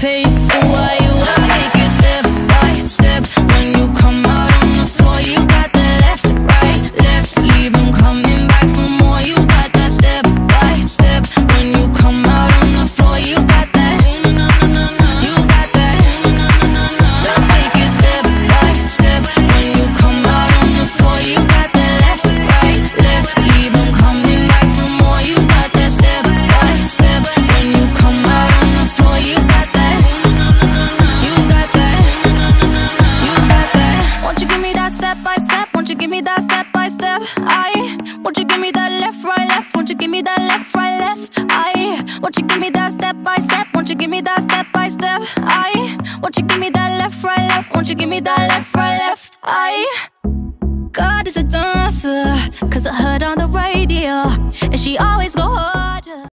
pace. Oh, why you always take it step by step. When you come out on the floor, you got the left, right, left. Leave them coming back for more. You got that step by step. When you come out on the floor, you got that. You got that. Just take it step by step. When you come out on the floor, you got that left, right, left. Leave them coming back for more. You got that step by step. When you come out on the floor, you got that. That step by step, I won't you give me that left, right, left? Won't you give me that left, right, left? I won't you give me that step by step? Won't you give me that step by step? I won't you give me that left, right, left? Won't you give me that left, right, left? I God is a dancer, 'cause I heard on the radio, and she always go home.